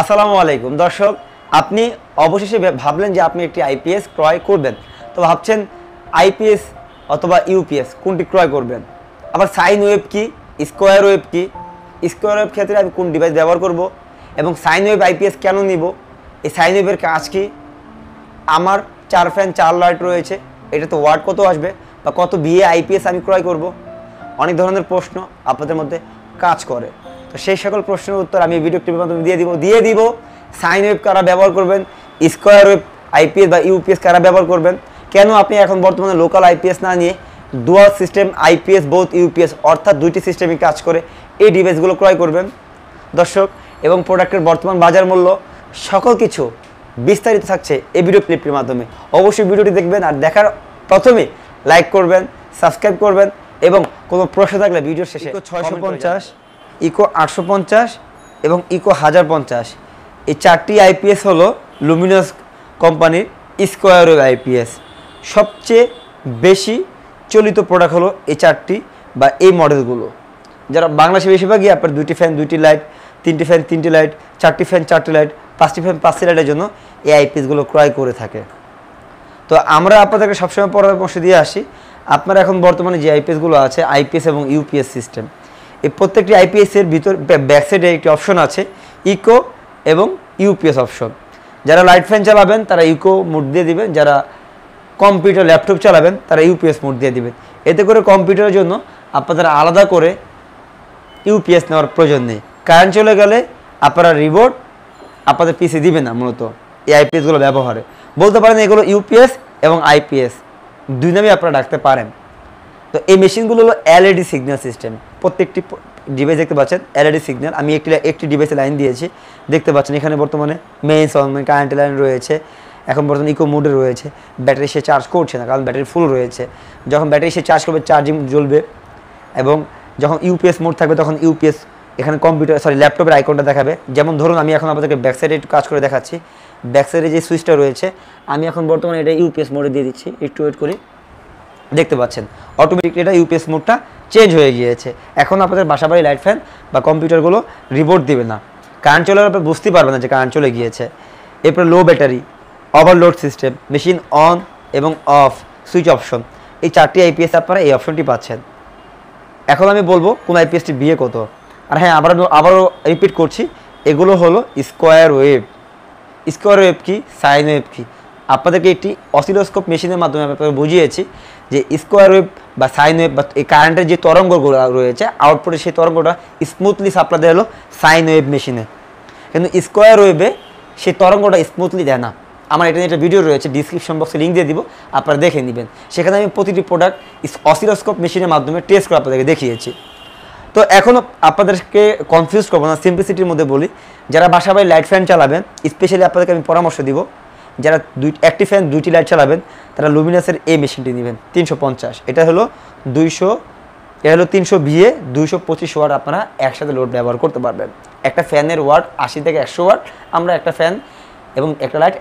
আসসালামু আলাইকুম দর্শক, আপনি অবশেষে ভাবলেন যে আপনি একটি আইপিএস ক্রয় করবেন। তো ভাবছেন আইপিএস অথবা ইউপিএস কোনটি ক্রয় করবেন, আবার সাইন ওয়েভ কি, স্কোয়ার ওয়েভ কি, স্কোয়ার ওয়েভ ক্ষেত্রে আমি কোন ডিভাইস ব্যবহার করব এবং সাইন ওয়েভ আইপিএস কেন নিব, এই সাইন ওয়েভের কাজ কি, আমার 4 ফ্যান 4 লাইট রয়েছে, এটা তো ওয়াট কত আসবে বা কত বিএ আইপিএস আমি ক্রয় করব, অনেক ধরনের প্রশ্ন আপনাদের মধ্যে কাজ করে। তো সেই সকল প্রশ্নের উত্তর আমি ভিডিও ক্লিপের মাধ্যমে দিয়ে দিব। সাইন ওয়েভ কারা ব্যবহার করবেন, স্কোয়ার ওয়েভ আইপিএস বা ইউপিএস কারা ব্যবহার করবেন, কেন আপনি এখন বর্তমানে লোকাল আইপিএস না নিয়ে dual system IPS both UPS অর্থাৎ দুইটি সিস্টেমে কাজ করে এই ডিভাইসগুলো ক্রয় করবেন দর্শক, এবং প্রোডাক্টের বর্তমান বাজার মূল্য সকল কিছু বিস্তারিত থাকছে এই ভিডিও ক্লিপটির মাধ্যমে। অবশ্যই ভিডিওটি দেখবেন আর দেখার প্রথমে লাইক করবেন, সাবস্ক্রাইব করবেন এবং কোনো প্রশ্ন থাকলে ভিডিও শেষে 650 ইকো 850 এবং ইকো 1050 এই 4টি আইপিএস হলো লুমিনাস কোম্পানির স্কোয়ার ওয়েভ আইপিএস। সবচেয়ে বেশি চলিত প্রোডাক্ট হলো এই 4টি বা এই মডেলগুলো, যারা বাংলাদেশে বেশিরভাগই আপনার 2টি ফ্যান 2টি লাইট, 3টি ফ্যান 3টি লাইট, 4টি ফ্যান 4টি লাইট, 5টি ফ্যান 5টি লাইটের জন্য এই আইপিএসগুলো ক্রয় করে থাকে। তো আমরা আপনাদেরকে সবসময় পরামর্শ দিয়ে আসি, আপনারা এখন বর্তমানে যে আইপিএসগুলো আছে আইপিএস এবং ইউপিএস সিস্টেম, এই প্রত্যেকটি আইপিএসের ভিতর ব্যাকসাইডে একটি অপশন আছে ইকো এবং ইউপিএস অপশন। যারা লাইট ফ্যান চালাবেন তারা ইকো মোড দিয়ে দিবেন, যারা কম্পিউটার ল্যাপটপ চালাবেন তারা ইউপিএস মোড দিয়ে দিবেন। এতে করে কম্পিউটারের জন্য আপনাদের আলাদা করে ইউপিএস নেওয়ার প্রয়োজন নেই, কারেন্ট চলে গেলে আপনারা রিবোর্ড আপনাদের পিসি দিবে না। মূলত এই আইপিএসগুলো ব্যবহারে বলতে পারেন এগুলো ইউপিএস এবং আইপিএস দুই নামে আপনারা ডাকতে পারেন। তো এই মেশিনগুলো হলো এলইডি সিগন্যাল সিস্টেম, প্রত্যেকটি ডিভাইস দেখতে পাচ্ছেন এলইডি সিগন্যাল। আমি একটি ডিভাইসে লাইন দিয়েছি, দেখতে পাচ্ছেন এখানে বর্তমানে মেইনস অনলাইন কারেন্ট লাইন রয়েছে, এখন বর্তমানে ইকো মোডে রয়েছে। ব্যাটারি সে চার্জ করছে না কারণ ব্যাটারি ফুল রয়েছে, যখন ব্যাটারি সে চার্জ করবে চার্জিং জ্বলবে, এবং যখন ইউপিএস মোড থাকবে তখন ইউপিএস এখানে কম্পিউটার ল্যাপটপের আইকনটা দেখাবে। যেমন ধরুন আমি এখন আপনাদেরকে ব্যাকসাইডে একটু কাজ করে দেখাচ্ছি, ব্যাকসাইডে যে সুইচটা রয়েছে আমি এখন বর্তমানে এটা ইউপিএস মোডে দিয়ে দিচ্ছি, একটু ওয়েট করি, দেখতে পাচ্ছেন অটোমেটিকলি এটা ইউপিএস মোডটা চেঞ্জ হয়ে গিয়েছে। এখন আপনাদের বাসাবাড়ি লাইট ফ্যান বা কম্পিউটারগুলো রিবোর্ড দিবে না, কারেন্ট চলে আপনি বুঝতেই পারবেন না যে কারেন্ট চলে গিয়েছে। এরপরে low battery, overload system, machine on এবং অফ সুইচ অপশন, এই 4টি আইপিএস আপনারা এই অপশনটি পাচ্ছেন। এখন আমি বলবো কোন আইপিএসটি বিয়ে কত, আর হ্যাঁ আবারও রিপিট করছি, এগুলো হলো স্কোয়ার ওয়েভ। স্কোয়ার ওয়েভ কি, সাইন ওয়েভ কি, আপনাদেরকে একটি অসিলোস্কোপ মেশিনের মাধ্যমে আপনাদের বুঝিয়েছি যে স্কোয়ার ওয়েভ বা সাইন ওয়েভ বা এই কারেন্টের যে তরঙ্গগুলো রয়েছে আউটপুটে সেই তরঙ্গটা স্মুথলি সাপ্লাই দেওয়া হলো সাইন ওয়েভ মেশিনে, কিন্তু স্কোয়ার ওয়েভে সেই তরঙ্গটা স্মুথলি দেয় না। আমার এটা একটা ভিডিও রয়েছে, ডিসক্রিপশন বক্সে লিঙ্ক দিয়ে দিব, আপনারা দেখে নেবেন, সেখানে আমি প্রতিটি প্রোডাক্ট অসিলোস্কোপ মেশিনের মাধ্যমে টেস্ট করে আপনাদেরকে দেখিয়েছি। তো এখনও আপনাদেরকে কনফিউজ করবো না, সিম্পলিসিটির মধ্যে বলি, যারা বাসাবাড়ি লাইট ফ্যান চালাবেন স্পেশালি আপনাদেরকে আমি পরামর্শ দিব, যারা 1টি ফ্যান 2টি লাইট চালাবেন তারা লুমিনাসের এই মেশিনটি নেবেন 350, এটা হলো 200, এটা হলো 300 VA, 225 ওয়াট আপনারা একসাথে লোড ব্যবহার করতে পারবেন। একটা ফ্যানের ওয়াট 80 থেকে 100 ওয়াট, আমরা একটা ফ্যান এবং একটা লাইট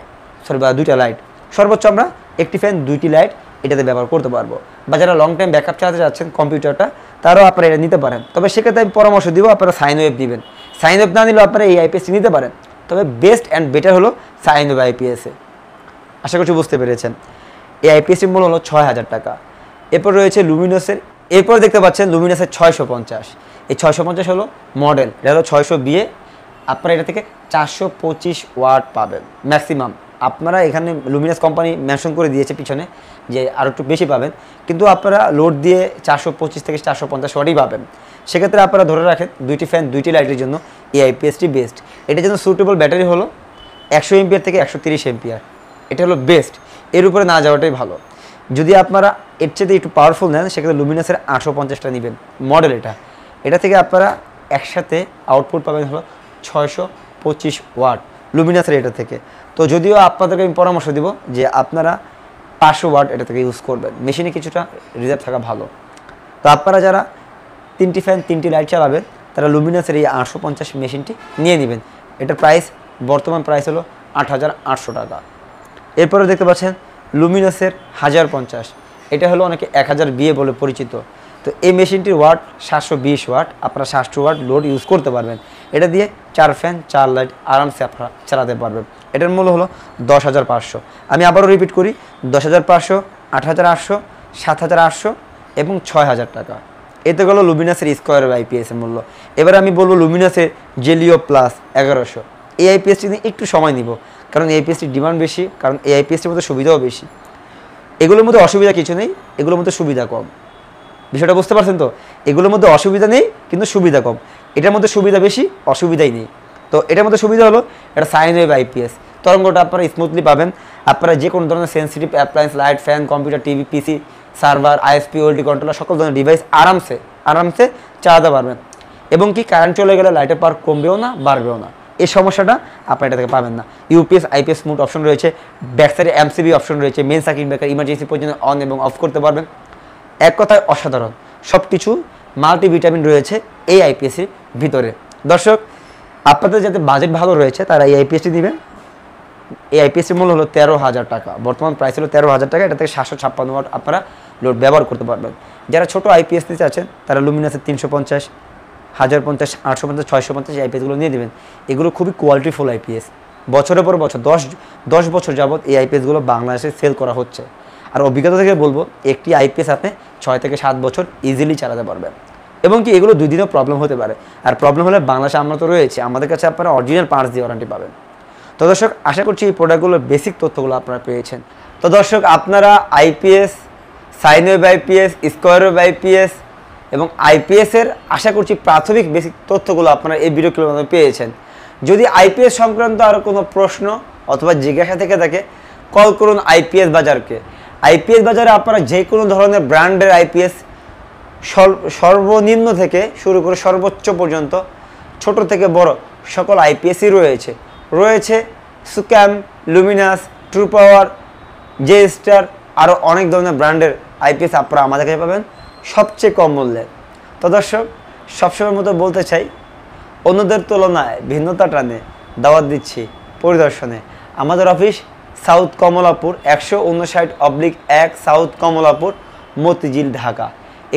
বা 2টা লাইট সর্বোচ্চ আমরা 1টি ফ্যান 2টি লাইট এটাতে ব্যবহার করতে পারবো। বা যারা লং টাইম ব্যাকআপ চালাতে যাচ্ছেন কম্পিউটারটা তারাও আপনারা এটা নিতে পারেন, তবে সেক্ষেত্রে আমি পরামর্শ দিব আপনারা সাইন ওয়েভ নেবেন। সাইন ওয়েভ না নিলেও আপনারা এই আইপিএসটি নিতে পারেন, তবে বেস্ট অ্যান্ড বেটার হলো সাইন ওয়েভ আইপিএসে। আশা করছি বুঝতে পেরেছেন। এই আইপিএসটির মূল্য হলো 6000 টাকা। এরপর রয়েছে লুমিনাসের, এরপর দেখতে পাচ্ছেন লুমিনাসের 650, এই 650 হলো মডেল, এটা হলো 600 VA, আপনারা এটা থেকে 425 ওয়াট পাবেন ম্যাক্সিমাম। আপনারা এখানে লুমিনাস কোম্পানি মেনশন করে দিয়েছে পিছনে যে আরও একটু বেশি পাবেন, কিন্তু আপনারা লোড দিয়ে 425 থেকে 450 ওয়াটই পাবেন। সেক্ষেত্রে আপনারা ধরে রাখেন 2টি ফ্যান 2টি লাইটের জন্য এই আইপিএসটি বেস্ট। এটার জন্য সুটেবল ব্যাটারি হলো 100 এমপিআর থেকে 130 এমপিআর, এটা হলো বেস্ট, এর উপরে না যাওয়াটাই ভালো। যদি আপনারা এর চেয়ে একটু পাওয়ারফুল নেন সেক্ষেত্রে লুমিনাসের 850টা নেবেন মডেল, এটা থেকে আপনারা একসাথে আউটপুট পাবেন হলো 625 ওয়াট লুমিনাসের এটা থেকে। তো যদিও আপনাদেরকে আমি পরামর্শ দিব যে আপনারা 500 ওয়াট এটা থেকে ইউজ করবেন, মেশিনে কিছুটা রিজার্ভ থাকা ভালো। তো আপনারা যারা 3টি ফ্যান 3টি লাইট চালাবেন তারা লুমিনাসের এই 850 মেশিনটি নিয়ে নেবেন, এটার প্রাইস বর্তমান প্রাইস হলো 8800 টাকা। এরপরে দেখতে পাচ্ছেন লুমিনাসের 1050, এটা হলো অনেকে 1000 VA বলে পরিচিত। তো এই মেশিনটির ওয়াট 720 ওয়াট, আপনারা 700 ওয়াট লোড ইউজ করতে পারবেন। এটা দিয়ে চার ফ্যান চার লাইট আরামসে আপনারা চালাতে পারবেন। এটার মূল্য হলো 10,500। আমি আবারও রিপিট করি, 10,500, 8,800, 7,800 এবং 6,000 টাকা। এতে গেল লুমিনাসের স্কোয়ার আইপিএসের মূল্য। এবার আমি বলবো লুমিনাসের জেলিও প্লাস 1100। এই আইপিএসটি নিয়ে একটু সময় নিব, কারণ এই আইপিএসটির ডিমান্ড বেশি, কারণ এই আইপিএসটির মধ্যে সুবিধাও বেশি। এগুলোর মধ্যে অসুবিধা কিছু নেই, এগুলোর মধ্যে সুবিধা কম। বিষয়টা বুঝতে পারছেন তো? এগুলোর মধ্যে অসুবিধা নেই কিন্তু সুবিধা কম, এটার মধ্যে সুবিধা বেশি, অসুবিধাই নেই। তো এটার মধ্যে সুবিধা হলো এটা সাইন ওয়েভ আইপিএস, তরঙ্গটা আপনারা স্মুথলি পাবেন। আপনারা যে কোনো ধরনের sensitive appliance, light, fan, computer, TV, PC, server, ISP, OLT controller, সকল ধরনের ডিভাইস আরামসে চালাতে পারবেন। এবং কি কারেন্ট চলে গেলে লাইটের পাওয়ার কমবেও না বাড়বেও না, এই সমস্যাটা আপনার এটা থেকে পাবেন না। ইউপিএস আইপিএস মুড অপশন রয়েছে, ব্যাকসাইডে এমসিবি অপশন রয়েছে, মেন সার্কিট ব্রেকার, ইমার্জেন্সি পর্যন্ত অন এবং অফ করতে পারবেন। এক কথায় অসাধারণ সব কিছু মাল্টিভিটামিন রয়েছে এই আইপিএসের ভিতরে। দর্শক, আপনাদের যাতে বাজেট ভালো রয়েছে তারা এই আইপিএসটি নেবেন। এই আইপিএসের মূল্য হলো 13,000 টাকা, বর্তমান প্রাইস হলো 13,000 টাকা। এটা থেকে 756 ওয়াট আপনারা লোড ব্যবহার করতে পারবেন। যারা ছোটো আইপিএস নিতে আছেন তারা লুমিনাসের 350, 1050, 850, 650 এই আইপিএসগুলো নিয়ে দেবেন। এগুলো খুবই কোয়ালিটিফুল আইপিএস, বছরের পর বছর 10 বছর যাবৎ এই আইপিএসগুলো বাংলাদেশে সেল করা হচ্ছে। আর অভিজ্ঞতা থেকে বলবো একটি আইপিএস আপনি 6 থেকে 7 বছর ইজিলি চালাতে পারবেন। এবং কি এগুলো 2 দিনও প্রবলেম হতে পারে, আর প্রবলেম হলে বাংলাদেশে আমরা তো রয়েছে, আমাদের কাছে আপনারা অরিজিনাল পার্টস দিয়ে ওয়ারেন্টি পাবেন। তো দর্শক, আশা করছি এই প্রোডাক্টগুলোর বেসিক তথ্যগুলো আপনারা পেয়েছেন। তো দর্শক, আপনারা IPS, sine wave IPS, square wave IPS এবং আইপিএসের আশা করছি প্রাথমিক বেসিক তথ্যগুলো আপনারা এই ভিডিওগুলোর মাধ্যমে পেয়েছেন। যদি আইপিএস সংক্রান্ত আরও কোনো প্রশ্ন অথবা জিজ্ঞাসা থেকে থাকে কল করুন আইপিএস বাজারকে। আইপিএস বাজারে আপনারা যে কোনো ধরনের ব্র্যান্ডের আইপিএস সর্বনিম্ন থেকে শুরু করে সর্বোচ্চ পর্যন্ত ছোট থেকে বড় সকল আইপিএসই রয়েছে। সুক্যাম, লুমিনাস, ট্রু পাওয়ার, জে স্টার, আরও অনেক ধরনের ব্র্যান্ডের আইপিএস আপনারা আমাদের কাছে পাবেন সবচেয়ে কম মূল্যে। তো দর্শক, সবসময়ের মতো বলতে চাই, অন্যদের তুলনায় ভিন্নতা টানে দাওয়াত দিচ্ছি পরিদর্শনে। আমাদের office south Kamalapur 159/1, south Kamalapur, Motijheel, Dhaka.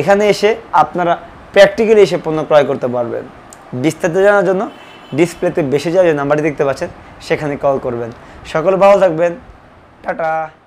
এখানে এসে আপনারা প্র্যাকটিক্যালি এসে পণ্য ক্রয় করতে পারবেন। বিস্তারিত জানার জন্য ডিসপ্লেতে বেশি যে নাম্বারটি দেখতে পাচ্ছেন সেখানে কল করবেন। সকলে ভালো থাকবেন, টাটা।